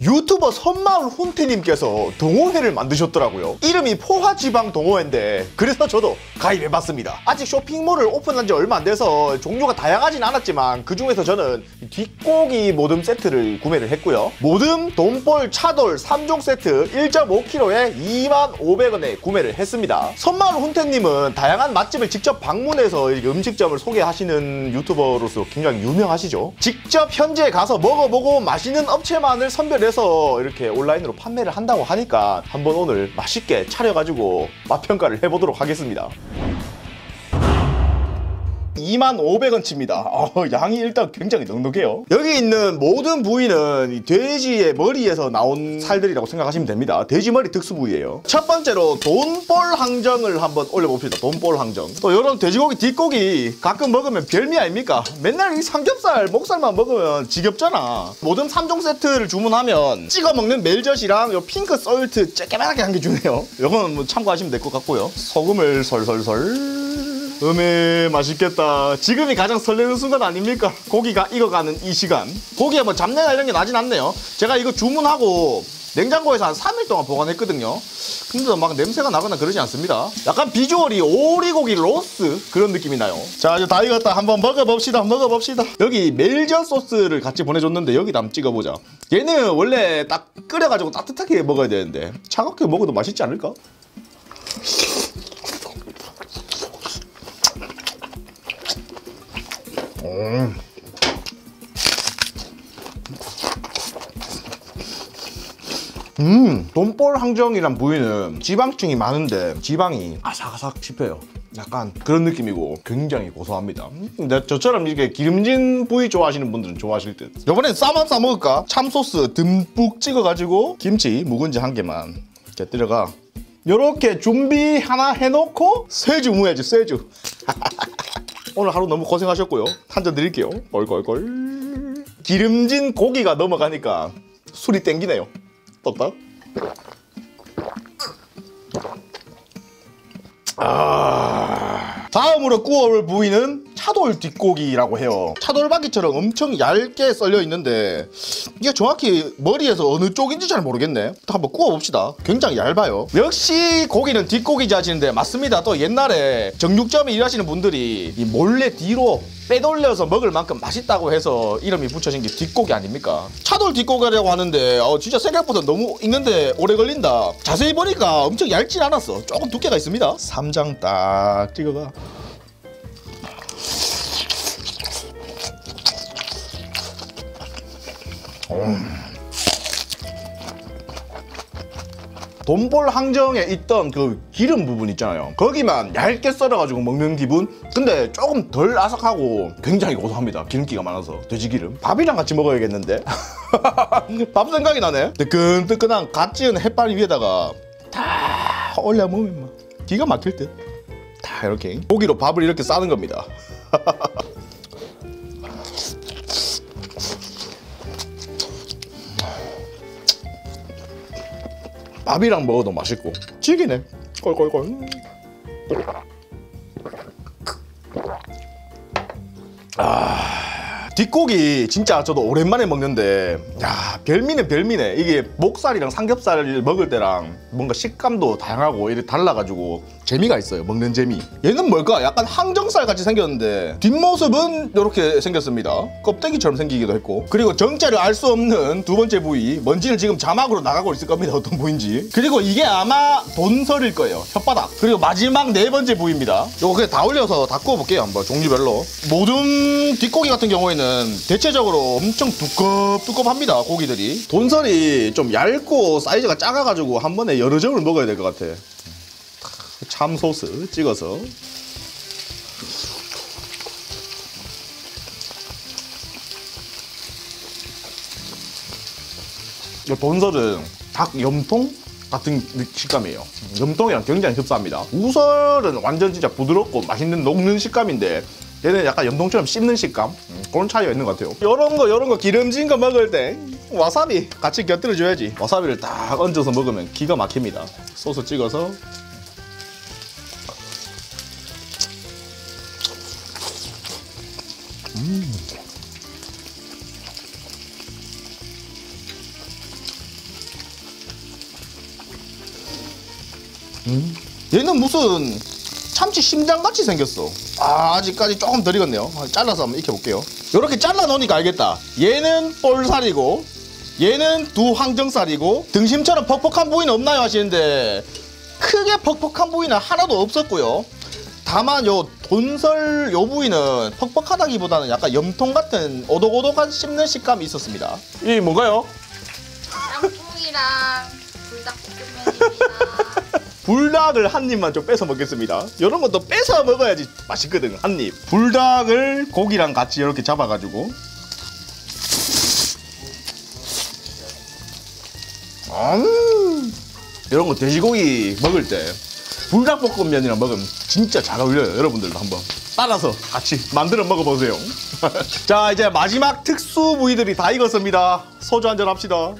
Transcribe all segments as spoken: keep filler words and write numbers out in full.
유튜버 섬마을 훈태님께서 동호회를 만드셨더라고요. 이름이 포화지방 동호회인데 그래서 저도 가입해봤습니다. 아직 쇼핑몰을 오픈한 지 얼마 안 돼서 종류가 다양하진 않았지만 그 중에서 저는 뒷고기 모듬 세트를 구매를 했고요. 모듬, 돈볼, 차돌 삼 종 세트 일 점 오 킬로그램에 이만 오백 원에 구매를 했습니다. 섬마을 훈태님은 다양한 맛집을 직접 방문해서 이렇게 음식점을 소개하시는 유튜버로서 굉장히 유명하시죠. 직접 현지에 가서 먹어보고 맛있는 업체만을 선별해서 이렇게 온라인으로 판매를 한다고 하니까 한번 오늘 맛있게 차려가지고 맛평가를 해보도록 하겠습니다. 이만 오백 원치입니다. 어, 양이 일단 굉장히 넉넉해요. 여기 있는 모든 부위는 이 돼지의 머리에서 나온 살들이라고 생각하시면 됩니다. 돼지 머리 특수 부위예요. 첫 번째로 돈볼 항정을 한번 올려봅시다. 돈볼 항정. 또 이런 돼지고기 뒷고기 가끔 먹으면 별미 아닙니까? 맨날 이 삼겹살, 목살만 먹으면 지겹잖아. 모든 삼 종 세트를 주문하면 찍어 먹는 멜젓이랑 요 핑크 솔트 쬐깨만하게 한 개 주네요. 이건 뭐 참고하시면 될 것 같고요. 소금을 솔솔솔. 음에 맛있겠다. 지금이 가장 설레는 순간 아닙니까? 고기가 익어가는 이 시간. 고기에 뭐 잡내나 이런 게 나진 않네요. 제가 이거 주문하고 냉장고에서 한 삼 일 동안 보관했거든요. 근데 막 냄새가 나거나 그러지 않습니다. 약간 비주얼이 오리고기 로스 그런 느낌이 나요. 자, 이제 다 익었다. 한번 먹어봅시다. 먹어봅시다. 여기 멜젓 소스를 같이 보내줬는데 여기다 한번 찍어보자. 얘는 원래 딱 끓여가지고 따뜻하게 먹어야 되는데 차갑게 먹어도 맛있지 않을까? 음. 음, 돈볼 항정이란 부위는 지방층이 많은데 지방이 아삭아삭 씹혀요. 약간 그런 느낌이고 굉장히 고소합니다. 근데 저처럼 이렇게 기름진 부위 좋아하시는 분들은 좋아하실 듯. 이번엔 쌈밥 싸 먹을까? 참소스 듬뿍 찍어가지고 김치 묵은지 한 개만 이렇게 들어가. 요렇게 준비 하나 해놓고 쇠주 무야지 쇠주. 오늘 하루 너무 고생하셨고요. 한 잔 드릴게요. 얼걸걸. 기름진 고기가 넘어가니까 술이 땡기네요. 떡떡. 아... 다음으로 구워올 부위는 차돌 뒷고기라고 해요. 차돌박이처럼 엄청 얇게 썰려 있는데 이게 정확히 머리에서 어느 쪽인지 잘 모르겠네. 또 한번 구워봅시다. 굉장히 얇아요. 역시 고기는 뒷고기지 하시는데 맞습니다. 또 옛날에 정육점에 일하시는 분들이 이 몰래 뒤로 빼돌려서 먹을 만큼 맛있다고 해서 이름이 붙여진 게 뒷고기 아닙니까? 차돌 뒷고기라고 하는데 어, 진짜 생각보다 너무 익는데 오래 걸린다. 자세히 보니까 엄청 얇진 않았어. 조금 두께가 있습니다. 삼장 딱 찍어가. 돈볼 항정에 있던 그 기름 부분 있잖아요. 거기만 얇게 썰어가지고 먹는 기분? 근데 조금 덜 아삭하고 굉장히 고소합니다. 기름기가 많아서. 돼지기름. 밥이랑 같이 먹어야겠는데? 밥 생각이 나네. 뜨끈뜨끈한 갓 지은 햇반 위에다가 다 올려 먹으면 막 기가 막힐 듯. 다 이렇게 고기로 밥을 이렇게 싸는 겁니다. 밥이랑 먹어도 맛있고 찌기네. 꼴꼴꼴. 아, 뒷고기 진짜 저도 오랜만에 먹는데 야, 별미는 별미네. 이게 목살이랑 삼겹살을 먹을 때랑 뭔가 식감도 다양하고 이렇게 달라가지고 재미가 있어요. 먹는 재미. 얘는 뭘까? 약간 항정살 같이 생겼는데 뒷모습은 이렇게 생겼습니다. 껍데기처럼 생기기도 했고. 그리고 정체를 알 수 없는 두 번째 부위. 뭔지는 지금 자막으로 나가고 있을 겁니다. 어떤 부위인지. 그리고 이게 아마 돈설일 거예요. 혓바닥. 그리고 마지막 네 번째 부위입니다. 요거 그냥 다 올려서 다 구워볼게요. 한번 종류별로. 모든 뒷고기 같은 경우에는 대체적으로 엄청 두껍두껍합니다. 고기들이. 돈설이 좀 얇고 사이즈가 작아가지고 한 번에 여러 점을 먹어야 될 것 같아. 참소스 찍어서. 이 돈설은 닭 염통 같은 식감이에요. 염통이랑 굉장히 흡사합니다. 우설은 완전 진짜 부드럽고 맛있는 녹는 식감인데 얘는 약간 염통처럼 씹는 식감? 그런 차이가 있는 것 같아요. 요런 거 요런 거 기름진 거 먹을 때 와사비 같이 곁들여 줘야지. 와사비를 딱 얹어서 먹으면 기가 막힙니다. 소스 찍어서. 음. 음? 얘는 무슨 참치 심장같이 생겼어. 아, 아직까지 조금 덜 익었네요. 잘라서 한번 익혀볼게요. 이렇게 잘라 놓으니까 알겠다. 얘는 볼살이고 얘는 두 항정살이고 등심처럼 퍽퍽한 부위는 없나요 하시는데 크게 퍽퍽한 부위는 하나도 없었고요. 다만 요 돈설 요 부위는 퍽퍽하다기보다는 약간 염통 같은 오독오독한 씹는 식감이 있었습니다. 이게 뭔가요? 짬뽕이랑 불닭볶음면이랑 불닭을 한 입만 좀 뺏어 먹겠습니다. 이런 것도 뺏어 먹어야지 맛있거든, 한 입. 불닭을 고기랑 같이 이렇게 잡아가지고. 음, 이런 거 돼지고기 먹을 때 불닭볶음면이랑 먹으면 진짜 잘 어울려요. 여러분들도 한번 따라서 같이 만들어 먹어보세요. 자, 이제 마지막 특수 부위들이 다 익었습니다. 소주 한잔 합시다.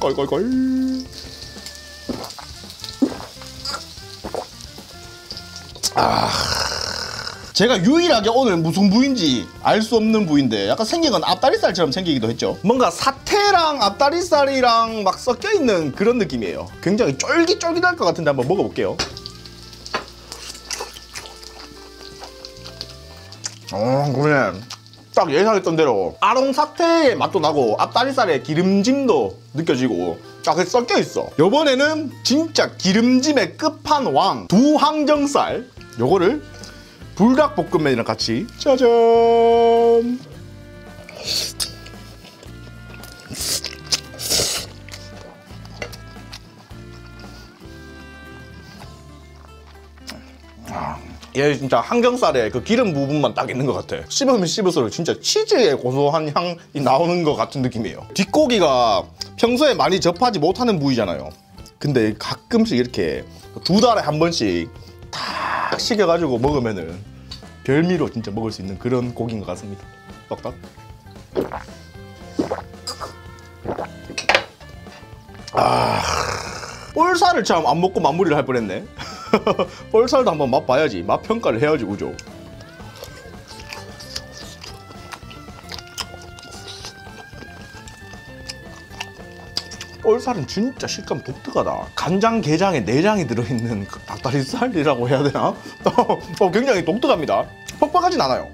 꿀꿀꿀. 아, 제가 유일하게 오늘 무슨 부위인지 알 수 없는 부위인데 약간 생긴 건 앞다리살처럼 생기기도 했죠. 뭔가 사태랑 앞다리살이랑 막 섞여있는 그런 느낌이에요. 굉장히 쫄깃쫄깃할 것 같은데 한번 먹어볼게요. 어, 그래. 딱 예상했던 대로 아롱사태의 맛도 나고 앞다리살의 기름짐도 느껴지고 딱 섞여있어. 요번에는 진짜 기름짐의 끝판왕 두항정살, 요거를 불닭볶음면이랑 같이 짜잔. 얘 진짜 항정살에 그 기름 부분만 딱 있는 것 같아. 씹으면 씹을수록 진짜 치즈의 고소한 향이 나오는 것 같은 느낌이에요. 뒷고기가 평소에 많이 접하지 못하는 부위잖아요. 근데 가끔씩 이렇게 두 달에 한 번씩 탁 식혀가지고 먹으면은 별미로 진짜 먹을 수 있는 그런 고기인 것 같습니다. 떡떡. 아, 볼살을 참 안 먹고 마무리를 할 뻔했네. 볼살도 한번 맛봐야지. 맛 평가를 해야지, 그죠? 볼살은 진짜 식감 독특하다. 간장, 게장에 내장이 들어있는 그 닭다리살이라고 해야 되나? 어, 굉장히 독특합니다. 퍽퍽하진 않아요.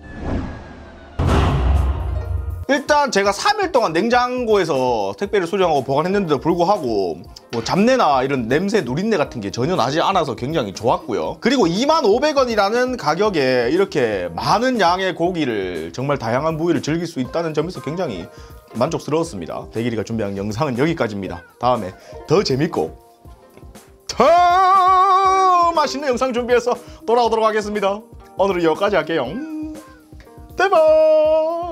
일단 제가 삼 일 동안 냉장고에서 택배를 수령하고 보관했는데도 불구하고 뭐 잡내나 이런 냄새, 누린내 같은 게 전혀 나지 않아서 굉장히 좋았고요. 그리고 이만 오백 원이라는 가격에 이렇게 많은 양의 고기를 정말 다양한 부위를 즐길 수 있다는 점에서 굉장히 만족스러웠습니다. 대길이가 준비한 영상은 여기까지입니다. 다음에 더 재밌고 더 맛있는 영상 준비해서 돌아오도록 하겠습니다. 오늘은 여기까지 할게요. 대박!